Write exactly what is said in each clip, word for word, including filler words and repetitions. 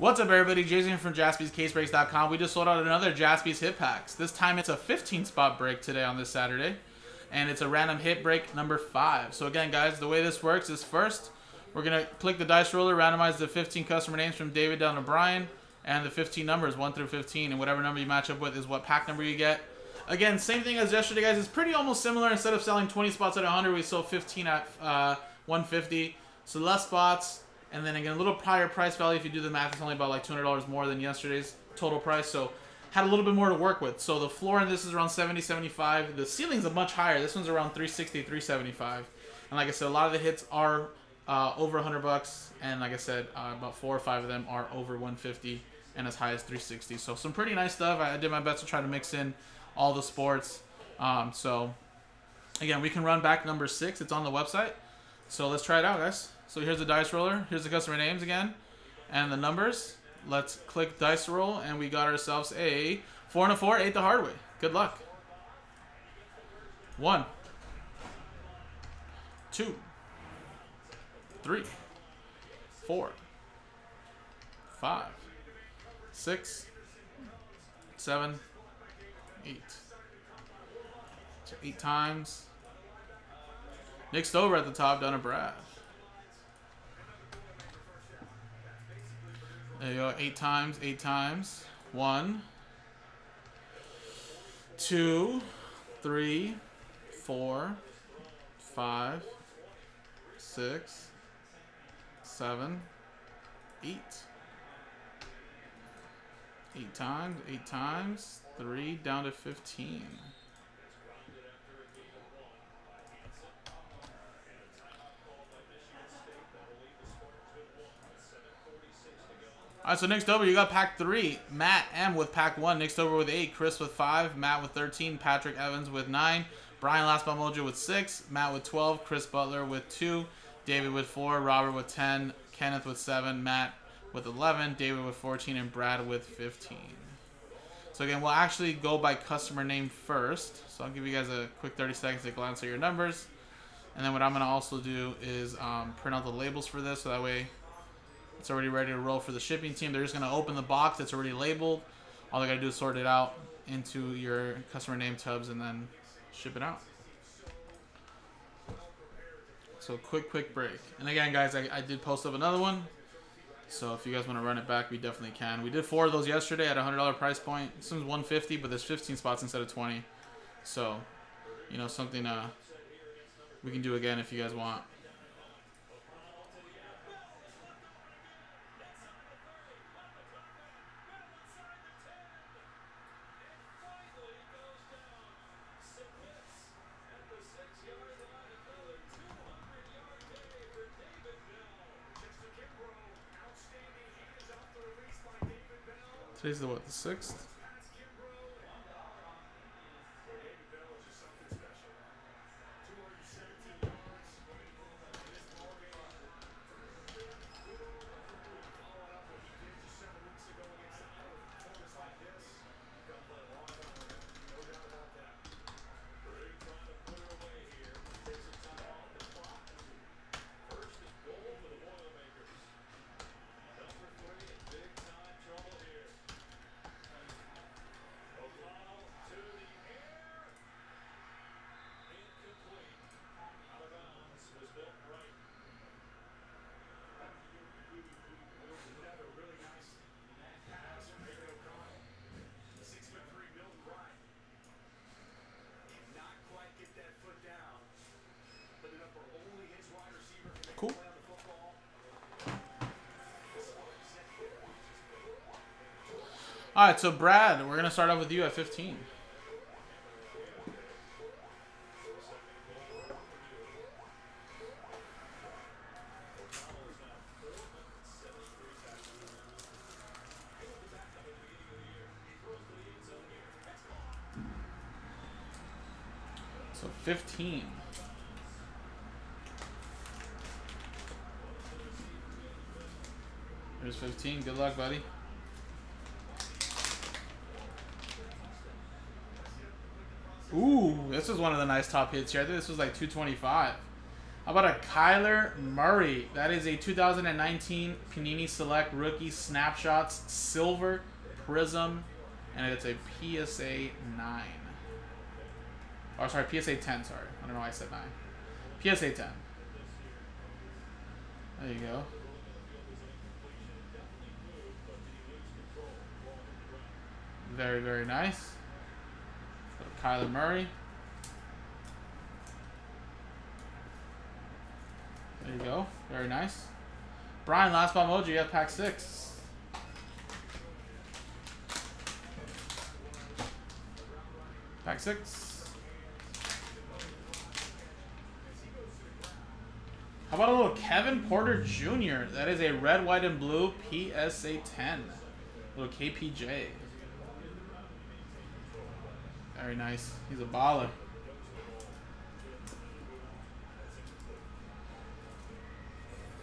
What's up, everybody? Jason from Jaspys Case Breaks dot com. We just sold out another Jaspys Hit Packs. This time it's a fifteen spot break today on this Saturday, and it's a random hit break number five. So again, guys, the way this works is first, we're going to click the dice roller, randomize the fifteen customer names from David down to Brian, and the fifteen numbers, one through fifteen, and whatever number you match up with is what pack number you get. Again, same thing as yesterday, guys. It's pretty almost similar. Instead of selling twenty spots at one hundred, we sold fifteen at uh, one fifty. So less spots. And then again, a little higher price value. If you do the math, it's only about like two hundred dollars more than yesterday's total price. So had a little bit more to work with. So the floor in this is around seventy, seventy-five. The ceiling's a much higher. This one's around three sixty, three seventy-five. And like I said, a lot of the hits are uh, over one hundred bucks. And like I said, uh, about four or five of them are over one fifty and as high as three sixty. So some pretty nice stuff. I did my best to try to mix in all the sports. Um, so again, we can run back number six. It's on the website. So let's try it out, guys. So here's the dice roller, here's the customer names again, and the numbers. Let's click dice roll, and we got ourselves a four and a four, eight the hard way. Good luck. One, two, three, four, five, six, seven, eight. So eight times. Nick Stover at the top, down to Brad. There you go, eight times, eight times. One, two, three, four, five, six, seven, eight. Eight times, eight times, three, down to fifteen. All right, so Nick Stover, you got pack three. Matt M with pack one. Nick Stover with eight. Chris with five. Matt with thirteen. Patrick Evans with nine. Brian Lasbamoja with six. Matt with twelve. Chris Butler with two. David with four. Robert with ten. Kenneth with seven. Matt with eleven. David with fourteen. And Brad with fifteen. So again, we'll actually go by customer name first. So I'll give you guys a quick thirty seconds to glance at your numbers. And then what I'm going to also do is um, print out the labels for this, so that way it's already ready to roll for the shipping team. They're just going to open the box that's already labeled. All they got to do is sort it out into your customer name tubs and then ship it out. So quick, quick break. And again, guys, I, I did post up another one. So if you guys want to run it back, we definitely can. We did four of those yesterday at a one hundred dollar price point. This one's one fifty, but there's fifteen spots instead of twenty. So, you know, something uh, we can do again if you guys want. Today's the what, the sixth? Cool. All right, so Brad, we're going to start off with you at fifteen. So fifteen. There's fifteen. Good luck, buddy. Ooh, this was one of the nice top hits here. I think this was like two twenty-five. How about a Kyler Murray? That is a two thousand nineteen Panini Select Rookie Snapshots Silver Prism, and it's a P S A nine. Or, sorry, P S A ten, sorry. I don't know why I said nine. P S A ten. There you go. Very, very nice. Kyler Murray. There you go. Very nice. Brian Lasbamoja, you have pack six. Pack six. How about a little Kevin Porter Junior? That is a red, white, and blue P S A ten. A little K P J. Very nice. He's a baller.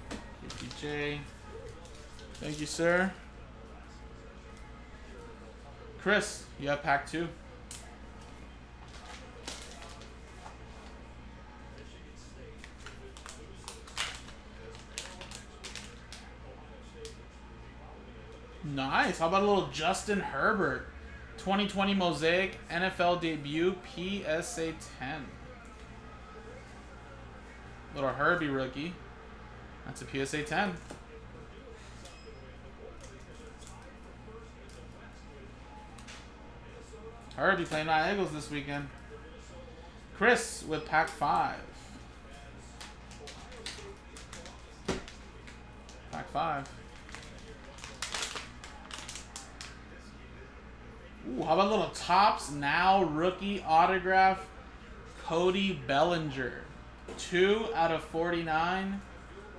K P J. Thank you, sir. Chris, you have pack two. Nice. How about a little Justin Herbert? twenty twenty Mosaic N F L debut P S A ten. Little Herbie rookie. That's a P S A ten. Herbie playing my Eagles this weekend. Chris with pack five. Pack five. Ooh, how about a little Topps Now rookie autograph, Cody Bellinger. two out of forty-nine.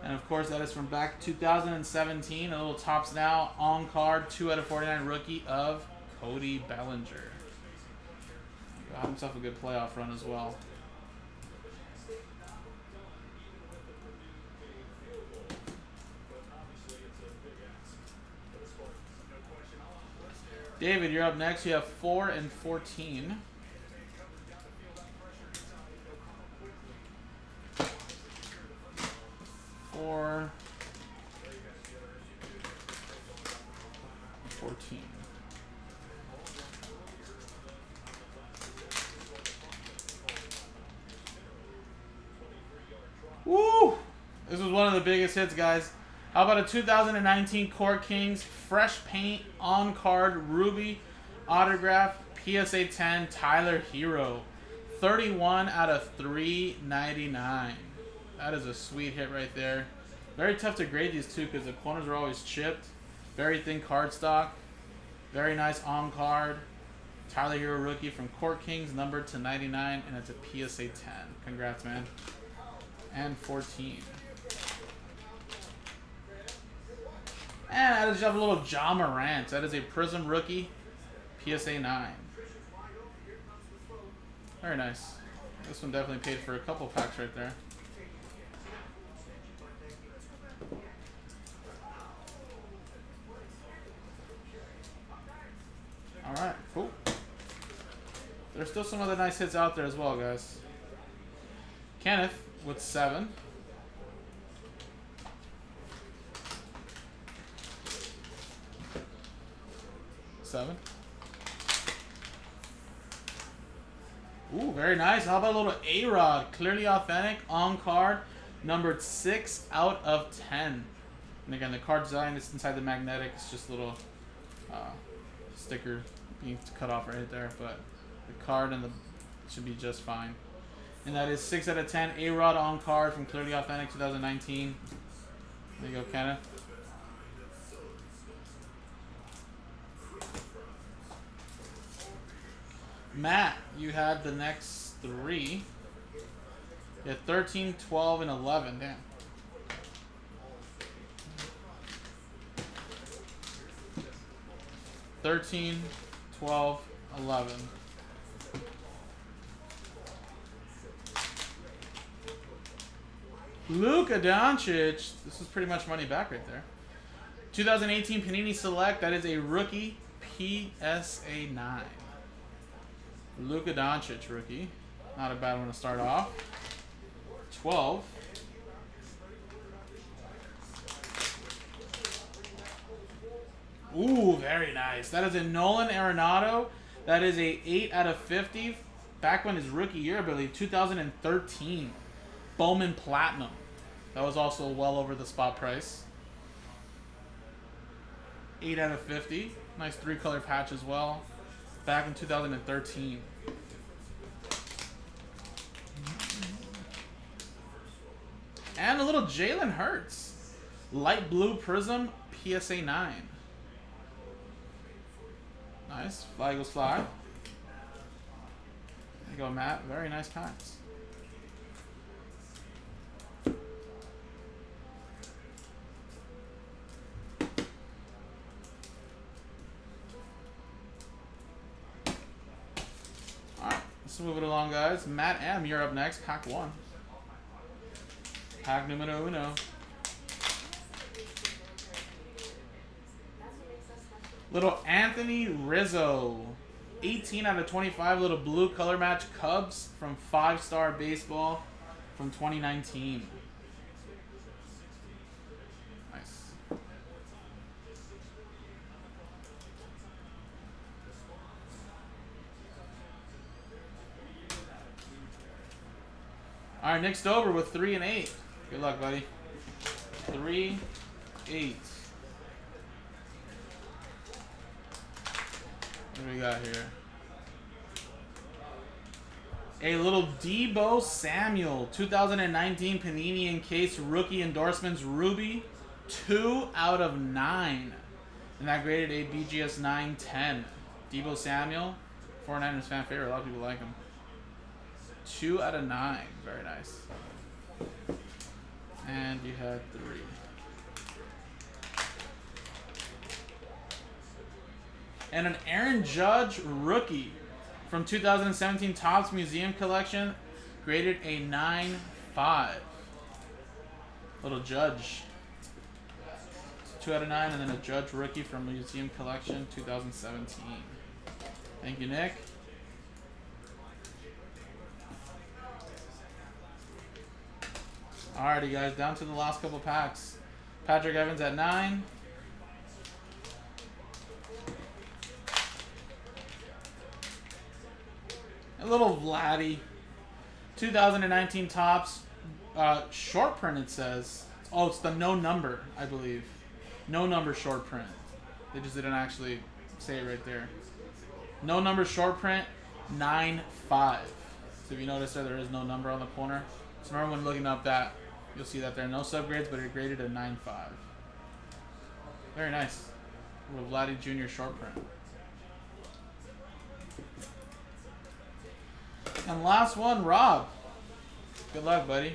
And, of course, that is from back two thousand seventeen. A little Topps Now on card, two out of forty-nine rookie of Cody Bellinger. Got himself a good playoff run as well. David, you're up next. You have four and fourteen. four and fourteen. Woo! This was one of the biggest hits, guys. How about a two thousand nineteen Core Kings fresh paint on card ruby autograph P S A ten Tyler Herro, thirty-one out of three ninety-nine. That is a sweet hit right there. Very tough to grade these two because the corners are always chipped. Very thin cardstock. Very nice on card. Tyler Herro rookie from Core Kings, numbered to ninety-nine, and it's a P S A ten. Congrats, man. And fourteen. And I just have a little Ja Morant. That is a Prism rookie, P S A nine. Very nice. This one definitely paid for a couple packs right there. All right, cool. There's still some other nice hits out there as well, guys. Kenneth with seven. Seven. Ooh, very nice. How about a little A-Rod? Clearly authentic on card, numbered six out of ten. And again, the card design is inside the magnetic. It's just a little uh, sticker being cut off right there, but the card and the should be just fine. And that is six out of ten. A-Rod on card from Clearly Authentic twenty nineteen. There you go, Kenneth. Matt, you had the next three. You had thirteen, twelve, and eleven. Damn. thirteen, twelve, eleven. Luka Doncic. This is pretty much money back right there. twenty eighteen Panini Select. That is a rookie P S A nine. Luka Doncic rookie. Not a bad one to start off. twelve. Ooh, very nice. That is a Nolan Arenado. That is a eight out of fifty. Back when his rookie year, I believe, two thousand thirteen. Bowman Platinum. That was also well over the spot price. eight out of fifty. Nice three-color patch as well. Back in two thousand thirteen. And a little Jalen Hurts. Light blue prism, P S A nine. Nice. Fly goes fly. There you go, Matt. Very nice packs. Alright. Let's move it along, guys. Matt M., you're up next. Pack one. Pack numero uno. Little Anthony Rizzo, eighteen out of twenty-five, little blue color match, Cubs from Five Star Baseball from twenty nineteen. Nice. All right, next over with three and eight. Good luck, buddy. Three, eight. What do we got here? A little Debo Samuel, two thousand nineteen Panini in case rookie endorsements Ruby, two out of nine. And that graded a B G S nine ten. Debo Samuel, forty-niners fan favorite. A lot of people like him. two out of nine. Very nice. And you had three. And an Aaron Judge rookie from two thousand seventeen Topps Museum Collection, graded a nine five. Little Judge. two out of nine, and then a Judge rookie from Museum Collection two thousand seventeen. Thank you, Nick. Alrighty, guys, down to the last couple packs. Patrick Evans at nine. A little Vladdy. two thousand nineteen Topps. Uh, short print, it says. Oh, it's the no number, I believe. No number short print. They just didn't actually say it right there. No number short print, nine five. So if you notice there, there is no number on the corner. So remember when looking up that, you'll see that there are no subgrades, but it graded a nine five. Very nice. A little Vladdy Junior short print. And last one, Rob. Good luck, buddy.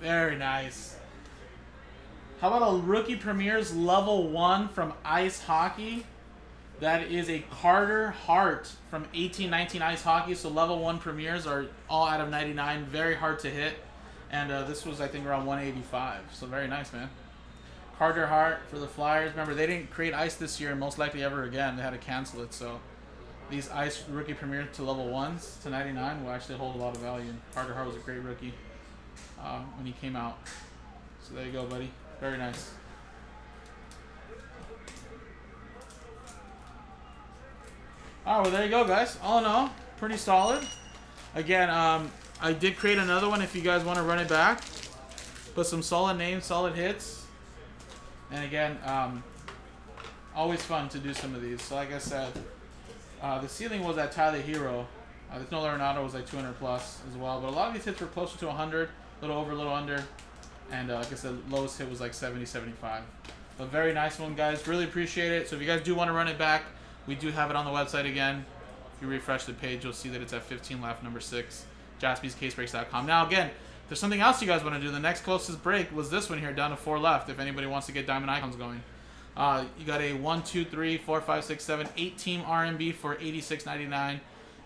Very nice. How about a Rookie Premier's Level one from Ice Hockey? That is a Carter Hart from eighteen nineteen Ice Hockey. So Level one Premiers are all out of ninety-nine. Very hard to hit. And uh, this was, I think, around one eighty-five. So very nice, man. Carter Hart for the Flyers. Remember, they didn't create ice this year, and most likely ever again. They had to cancel it, so these ice rookie premiere to level ones to ninety-nine will actually hold a lot of value. And Carter Hart was a great rookie uh, when he came out. So there you go, buddy. Very nice. All right, well, there you go, guys. All in all, pretty solid. Again, um, I did create another one if you guys want to run it back. Put some solid names, solid hits. And again, um, always fun to do some of these. So like I said, uh, the ceiling was that Tyler Herro. Uh, the Nolan Arenado was like two hundred plus as well. But a lot of these hits were closer to one hundred, a little over, a little under. And uh, like I said, the lowest hit was like seventy, seventy-five. But very nice one, guys. Really appreciate it. So if you guys do want to run it back, we do have it on the website again. If you refresh the page, you'll see that it's at fifteen left, number six, Jaspys Case Breaks dot com. Now, again, there's something else you guys want to do. The next closest break was this one here, down to four left, if anybody wants to get Diamond Icons going. Uh, you got a one, two, three, four, five, six, seven, eight-team R M B for eighty-six ninety-nine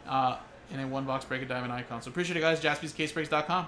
uh, in a one-box break of Diamond Icons. So appreciate it, guys. Jaspys Case Breaks dot com.